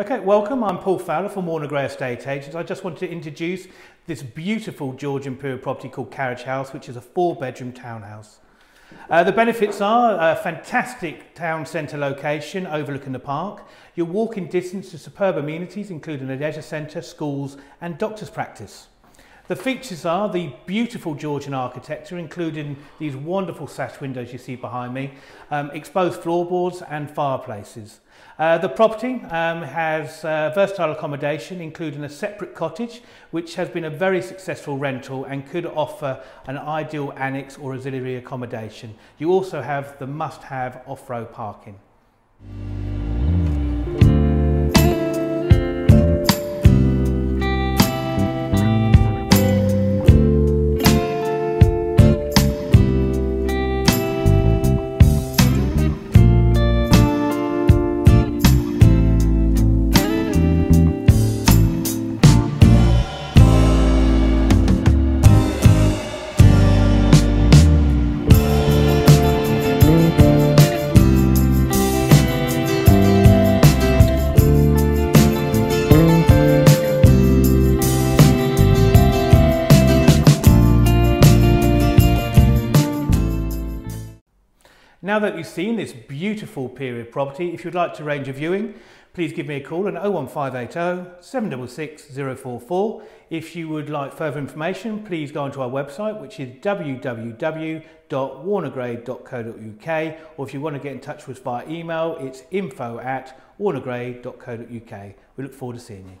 Okay, welcome. I'm Paul Fowler from Warner Gray Estate Agents. I just wanted to introduce this beautiful Georgian period property called Carriage House, which is a 4-bedroom townhouse. The benefits are a fantastic town centre location overlooking the park, your walking distance to superb amenities including a leisure centre, schools and doctor's practice. The features are the beautiful Georgian architecture, including these wonderful sash windows you see behind me, exposed floorboards and fireplaces. The property has versatile accommodation, including a separate cottage, which has been a very successful rental and could offer an ideal annex or auxiliary accommodation. You also have the must-have off-road parking. Now that you've seen this beautiful period property, if you'd like to arrange a viewing, please give me a call on 01580 766 044. If you would like further information, please go onto our website, which is www.warnergray.co.uk, or if you want to get in touch with us via email, it's info@warnergray.co.uk. We look forward to seeing you.